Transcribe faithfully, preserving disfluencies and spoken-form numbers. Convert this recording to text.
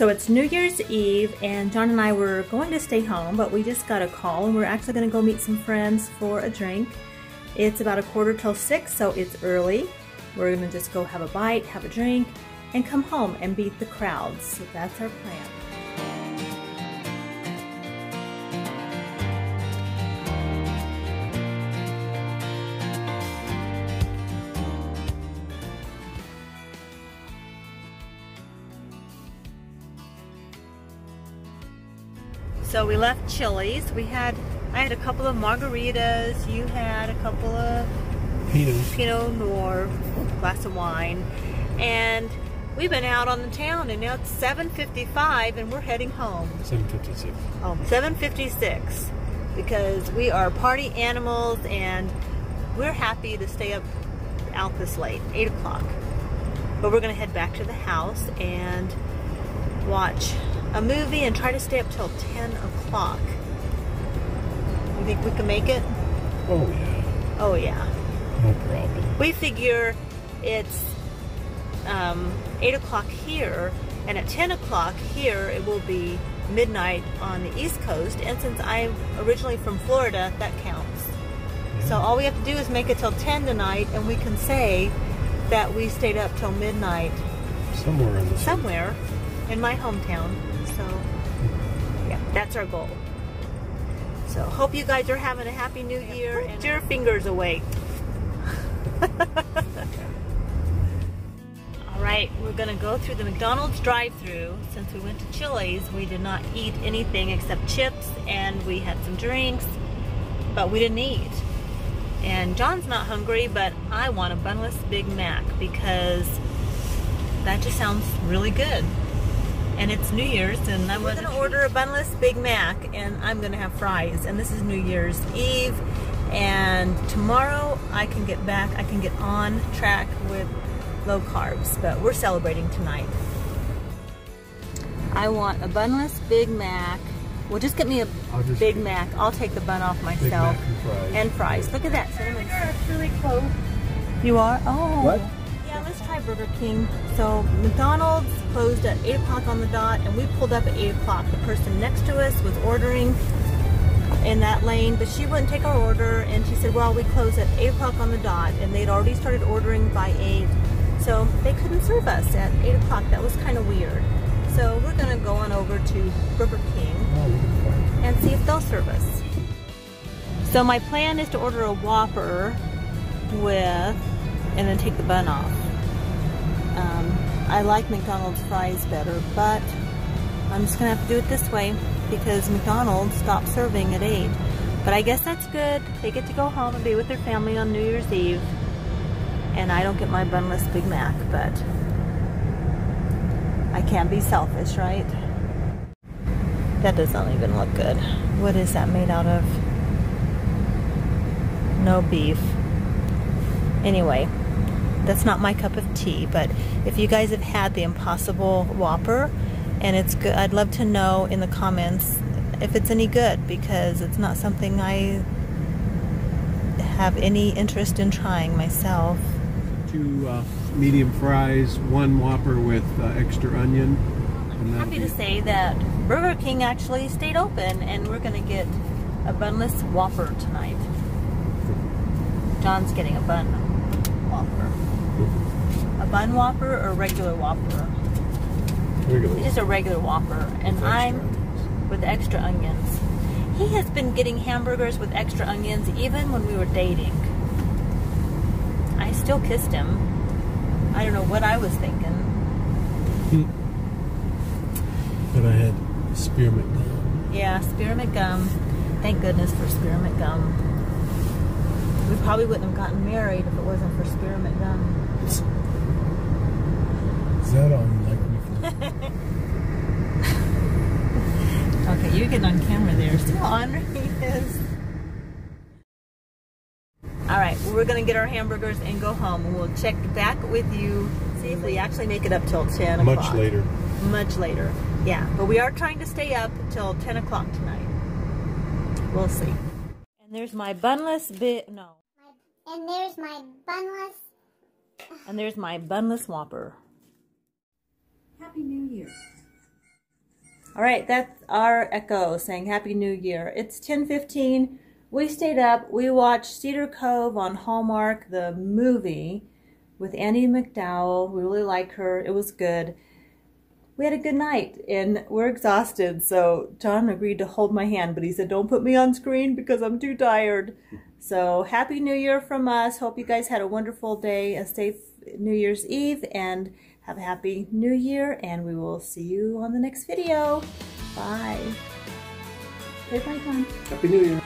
So it's New Year's Eve and John and I were going to stay home, but we just got a call and we're actually going to go meet some friends for a drink. It's about a quarter till six, so it's early. We're going to just go have a bite, have a drink, and come home and beat the crowds. So that's our plan. So we left Chili's. We had, I had a couple of margaritas. You had a couple of Pinot, Pinot Noir, glass of wine. And we've been out on the town, and now it's seven fifty-five and we're heading home. seven fifty-six. Oh, seven fifty-six, because we are party animals and we're happy to stay up out this late, eight o'clock. But we're gonna head back to the house and watch a movie and try to stay up till ten o'clock. You think we can make it? Oh yeah. Oh yeah. No problem. We figure it's um, eight o'clock here, and at ten o'clock here it will be midnight on the East Coast, and since I'm originally from Florida, that counts. Yeah. So all we have to do is make it till ten tonight, and we can say that we stayed up till midnight. Somewhere in the Somewhere. City. In my hometown. So yeah, that's our goal. So hope you guys are having a happy new year, and put your fingers away. All right, we're gonna go through the McDonald's drive-thru. Since we went to Chili's, we did not eat anything except chips, and we had some drinks, but we didn't eat. And John's not hungry, but I want a bunless Big Mac because that just sounds really good. And it's New Year's, and I'm gonna order a bunless Big Mac, and I'm gonna have fries. And this is New Year's Eve, and tomorrow I can get back, I can get on track with low carbs, but we're celebrating tonight. I want a bunless Big Mac. Well, just get me a Big Mac. I'll take the bun off myself. Big Mac and, fries. and fries. Look at that. So that's really close. You are? Oh. What? Yeah, let's try Burger King. So McDonald's closed at eight o'clock on the dot, and we pulled up at eight o'clock. The person next to us was ordering in that lane, but she wouldn't take our order, and she said, well, we close at eight o'clock on the dot, and they'd already started ordering by eight, so they couldn't serve us at eight o'clock. That was kind of weird. So we're going to go on over to Burger King and see if they'll serve us. So my plan is to order a Whopper with... and then take the bun off. Um, I like McDonald's fries better, but I'm just gonna have to do it this way because McDonald's stopped serving at eight. But I guess that's good. They get to go home and be with their family on New Year's Eve, and I don't get my bunless Big Mac, but I can't be selfish, right? That doesn't even look good. What is that made out of? No beef. Anyway, that's not my cup of tea, but if you guys have had the Impossible Whopper and it's good, I'd love to know in the comments if it's any good, because it's not something I have any interest in trying myself. Two uh, medium fries, one Whopper with uh, extra onion. I'm happy to say that Burger King actually stayed open, and we're going to get a bunless Whopper tonight. John's getting a bun Whopper. A bun Whopper or regular Whopper? Regular. Just a regular Whopper. And with I'm onions. with extra onions. He has been getting hamburgers with extra onions even when we were dating. I still kissed him. I don't know what I was thinking. Hmm. But I had spearmint gum. Yeah, spearmint gum. Thank goodness for spearmint gum. We probably wouldn't have gotten married if it wasn't for spearmint gum. Is that on like Okay, you're getting on camera there. Still on he is. Alright, well, we're gonna get our hamburgers and go home, and we'll check back with you, see if we actually make it up till ten o'clock. Much later. Much later. Yeah. But we are trying to stay up till ten o'clock tonight. We'll see. And there's my bunless bit no. And there's my bunless... And there's my bunless Whopper. Happy New Year. All right, that's our echo saying Happy New Year. It's ten fifteen. We stayed up. We watched Cedar Cove on Hallmark, the movie with Andy McDowell. We really like her. It was good. We had a good night, and we're exhausted, so John agreed to hold my hand, but he said, don't put me on screen because I'm too tired. So Happy New Year from us. Hope you guys had a wonderful day, a safe New Year's Eve, and have a happy New Year, and we will see you on the next video. Bye. Bye, bye, bye. Happy New Year.